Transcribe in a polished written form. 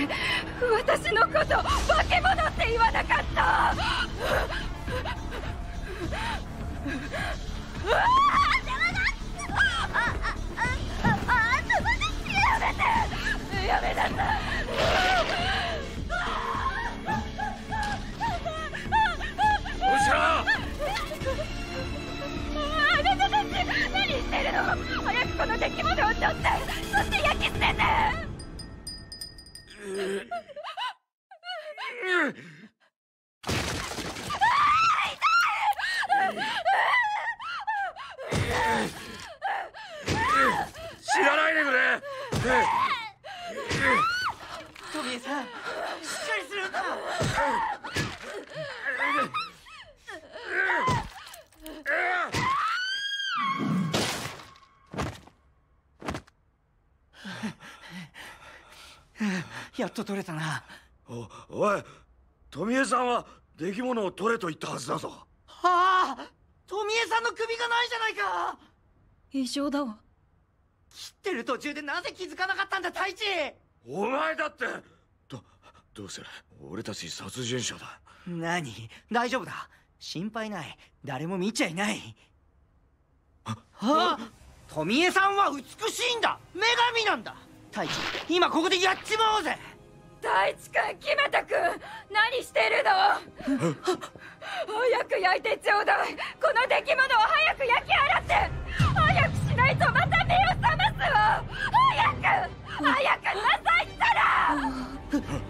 私のこと化け物って言わなかった。うわやめなさい。どうした？あなたたち何してるの？早くこの出来物を取って、そして焼き捨てて。知らないでくれ。トビーさん、しっかりするんだ。やっと取れたな。おい、富江さんは出来物を取れと言ったはずだぞ。はあ、富江さんの首がないじゃないか。異常だわ。切ってる途中でなぜ気づかなかったんだ、太一。お前だって。どうする？俺たち殺人者だ。何？大丈夫だ。心配ない。誰も見ちゃいない。富江さんは美しいんだ。女神なんだ。太一、今ここでやっちまおうぜ。太一君、木俣君、何してるの？早く焼いてちょうだい。この出来物を早く焼き払って。早くしないとまた目を覚ますわ。早くなさいったら。